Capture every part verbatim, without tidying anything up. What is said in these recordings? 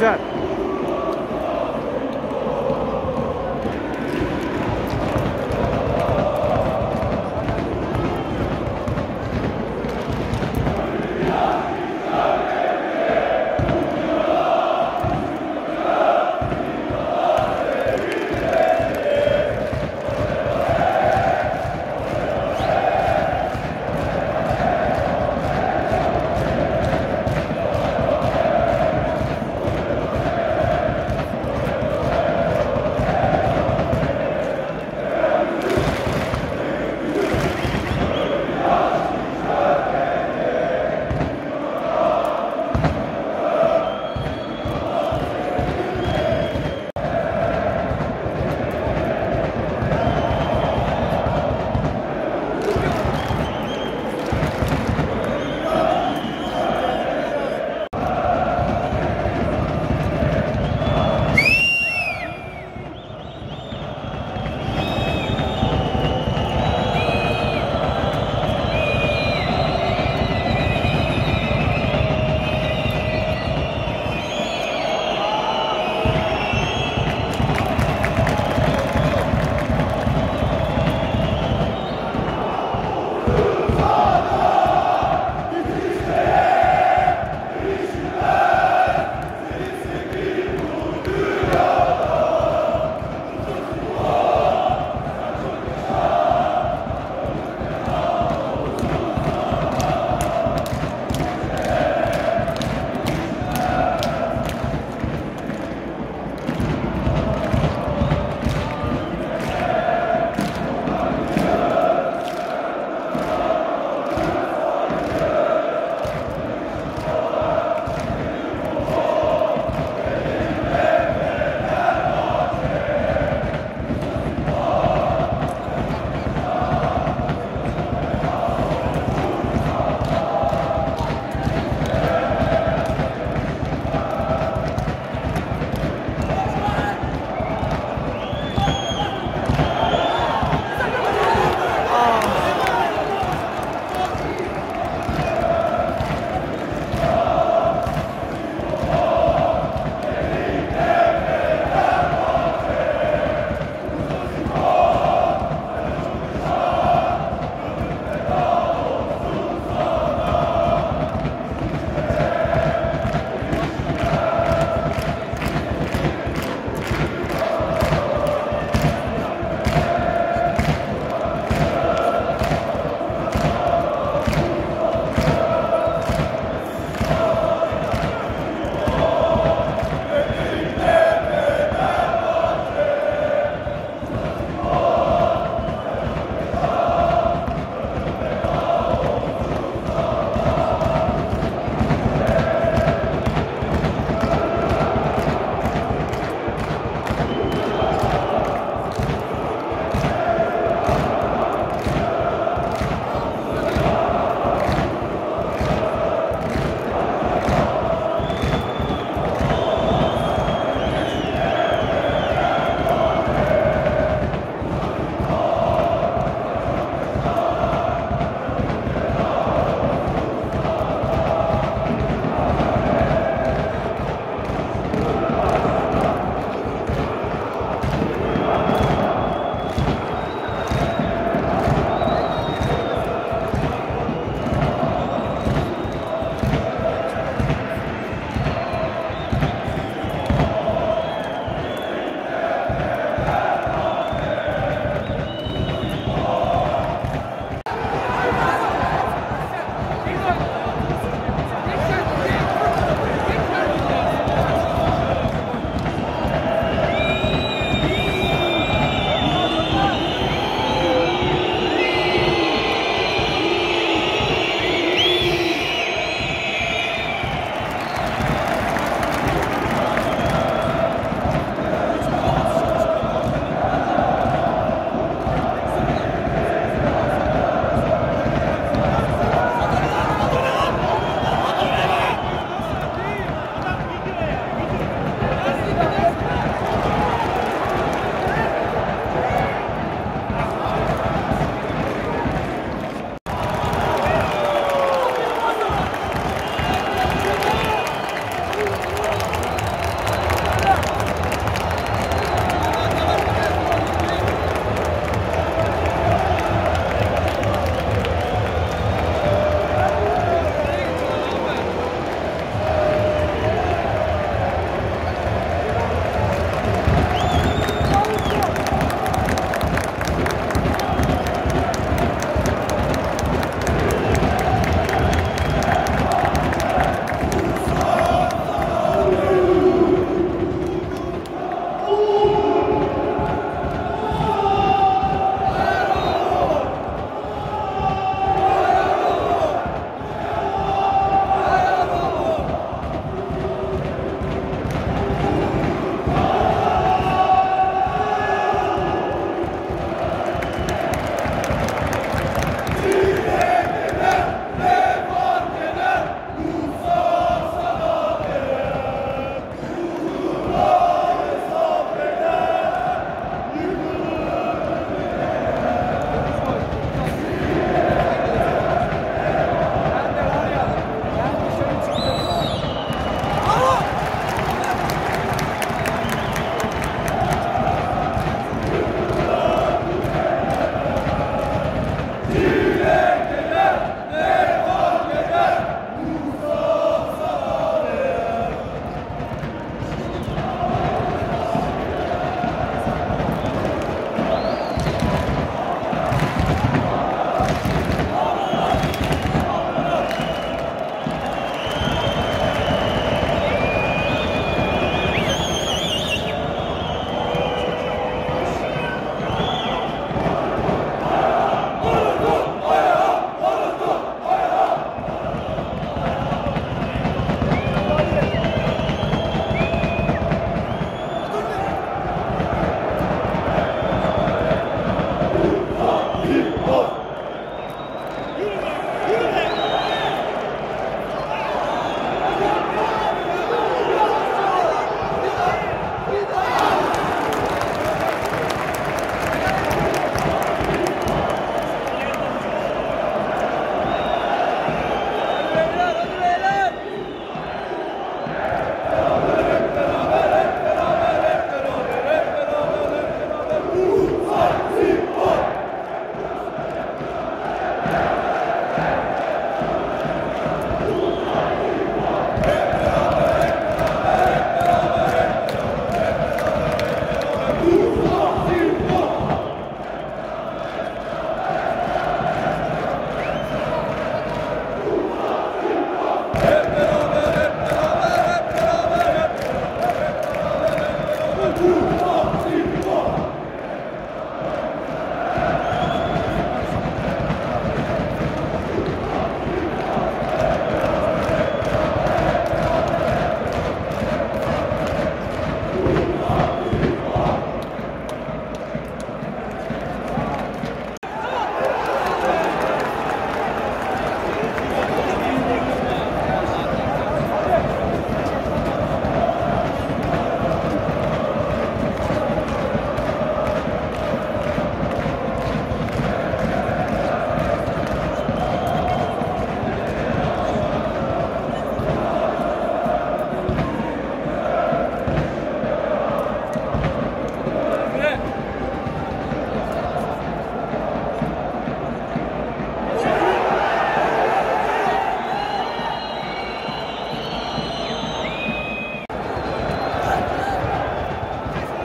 güzel.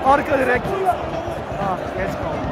Or correct. Ah, yes, correct.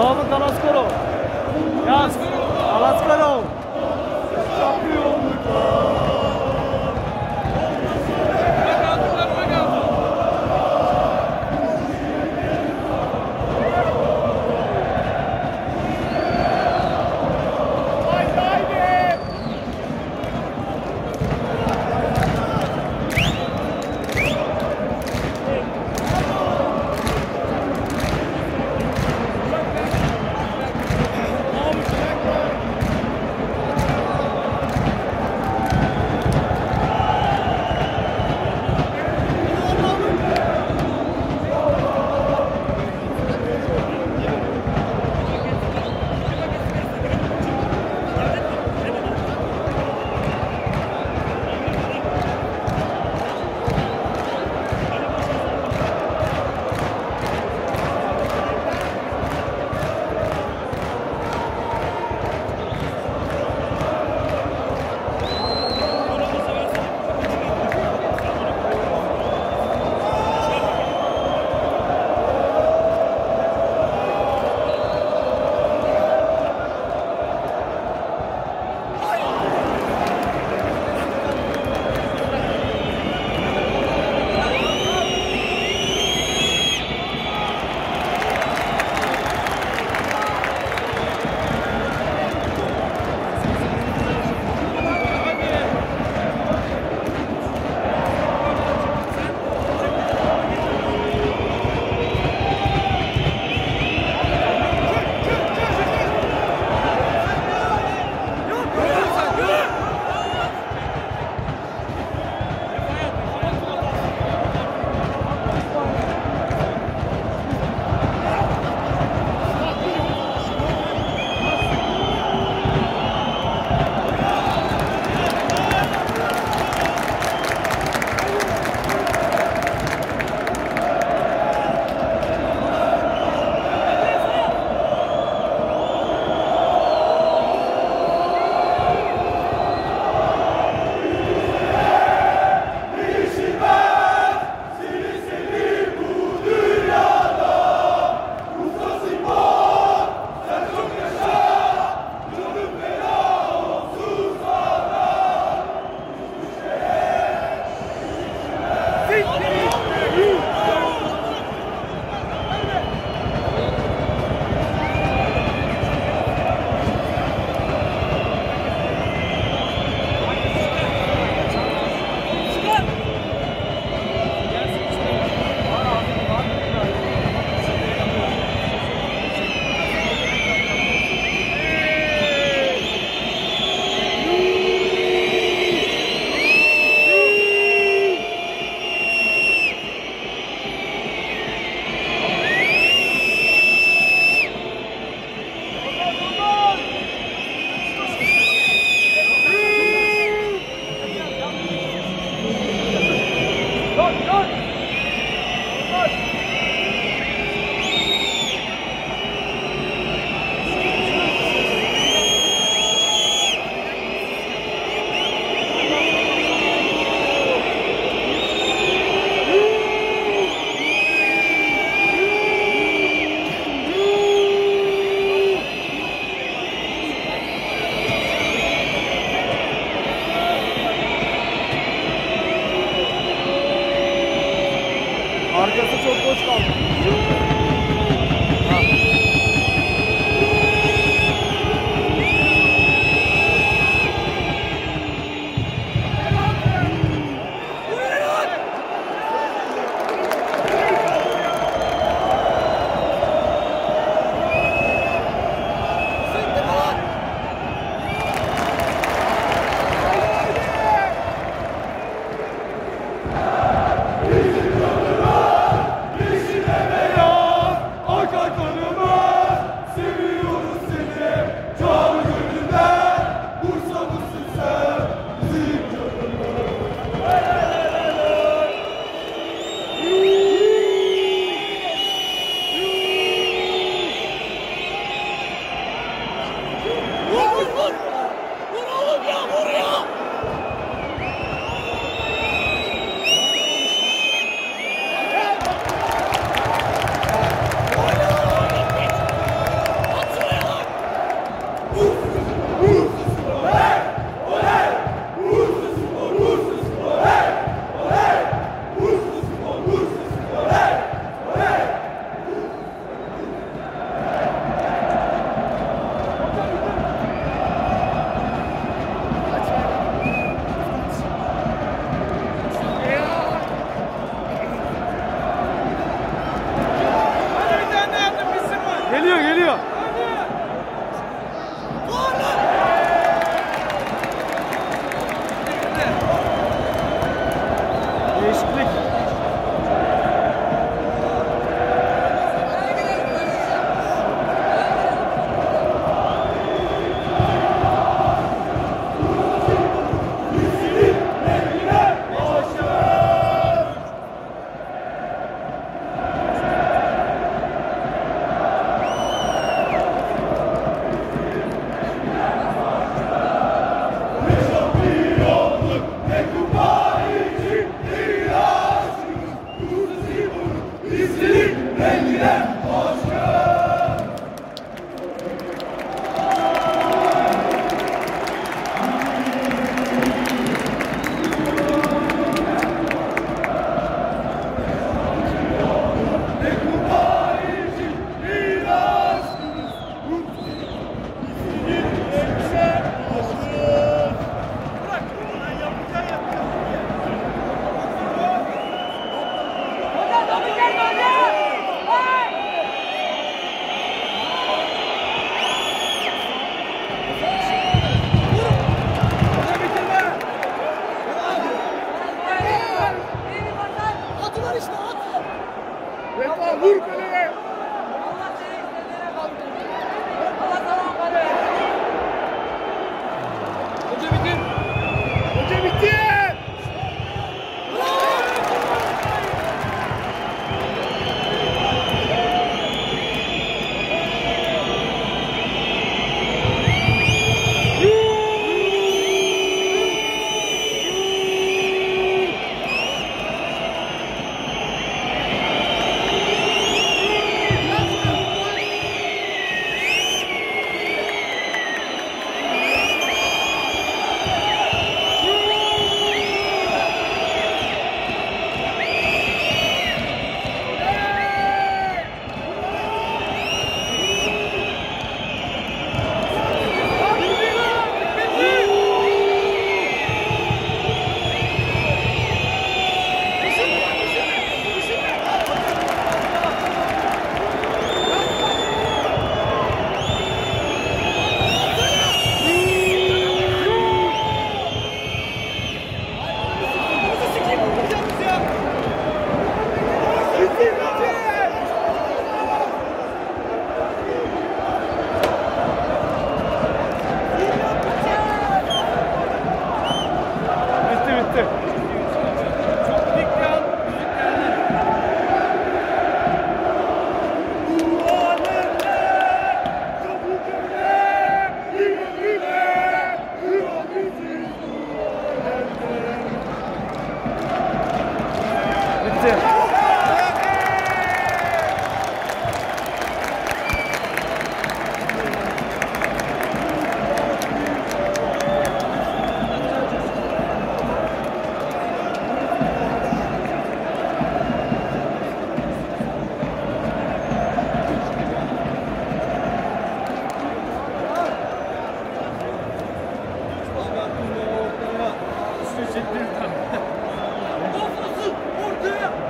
Vamos, Thanos Coro. Yes, Thanos Coro. This is the Geliyor geliyor. Değişiklik.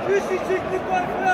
This is the